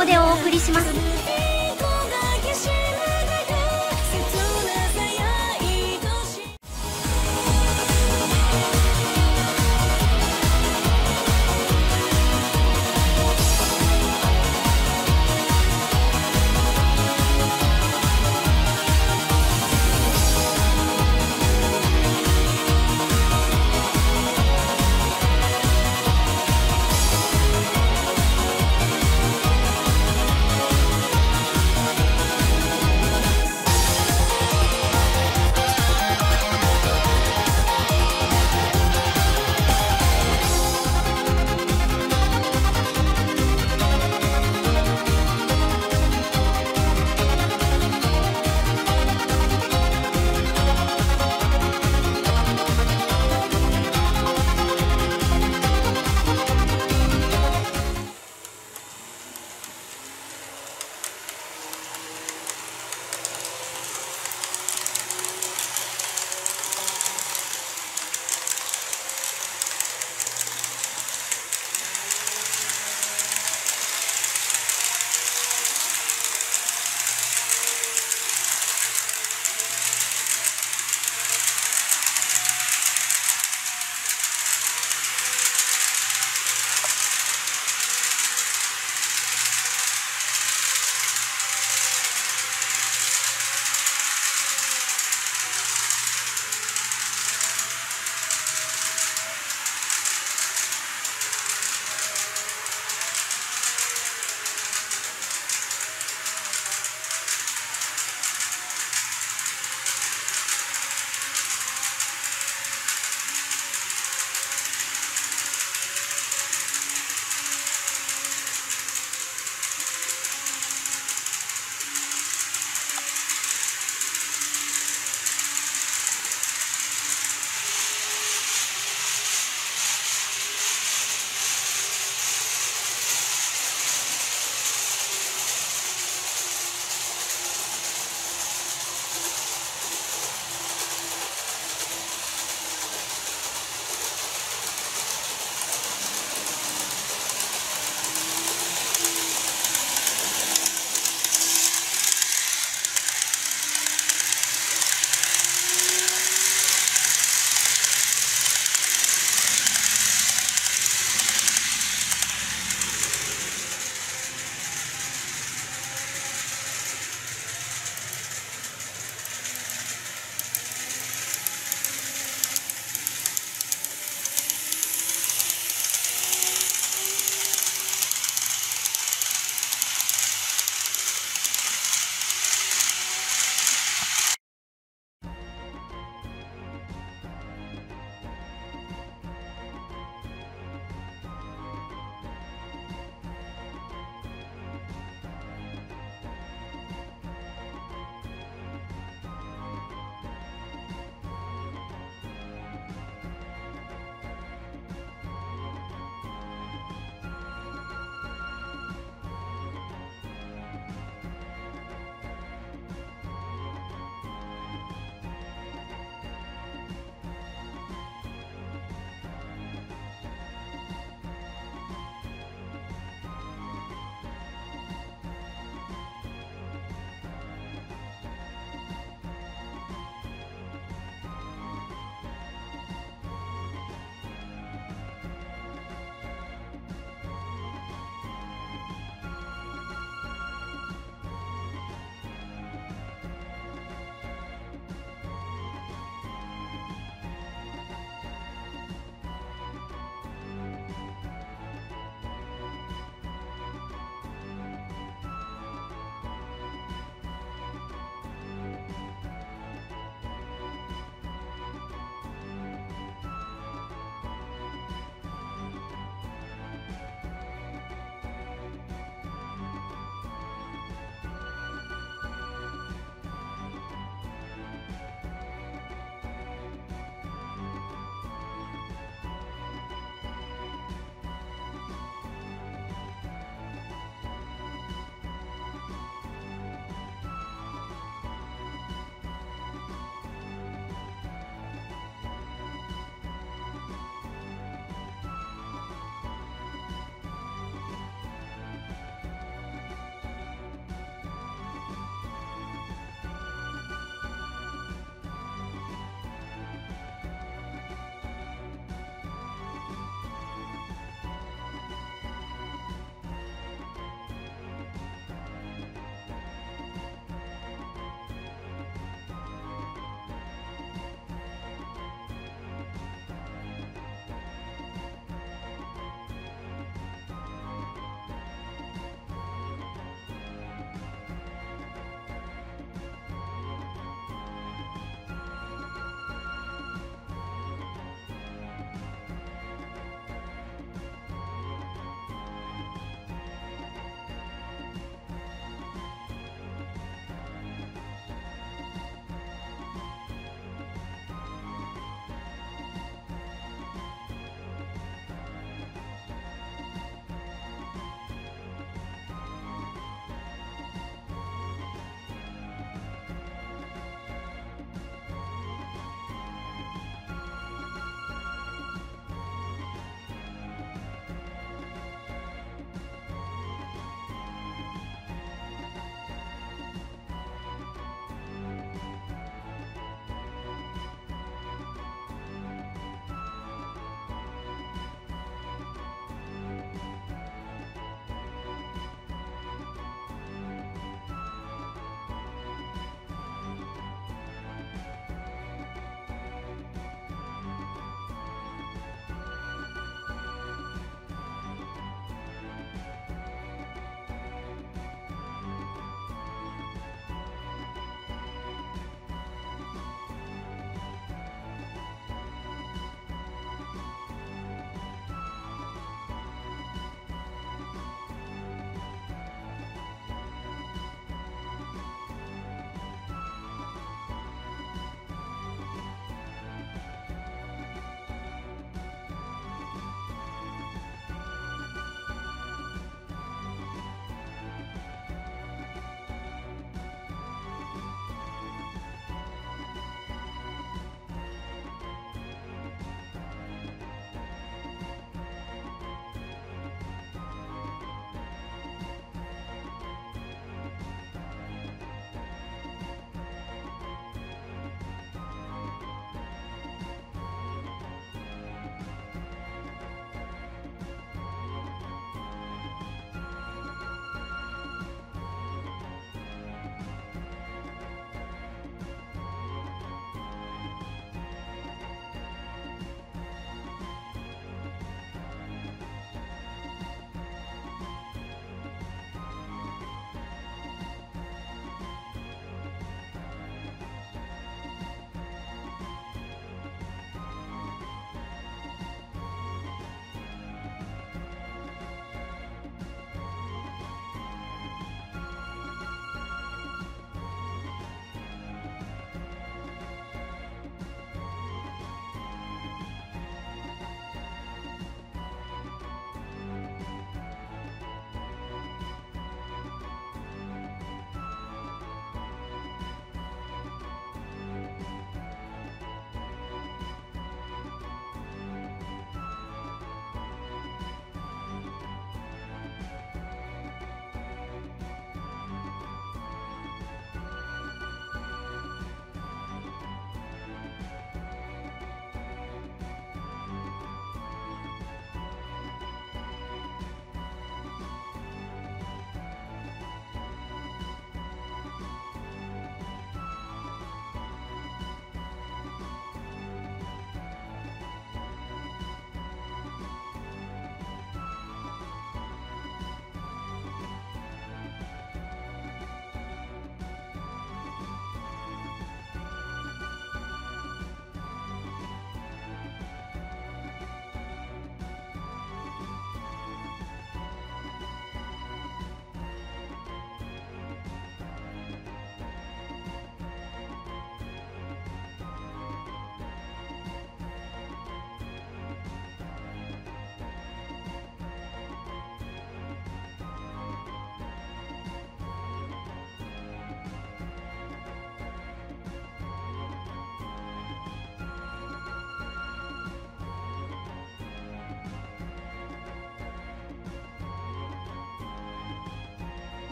送でお送りします。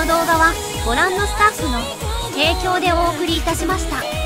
の動画はご覧のスタッフの提供でお送りいたしました。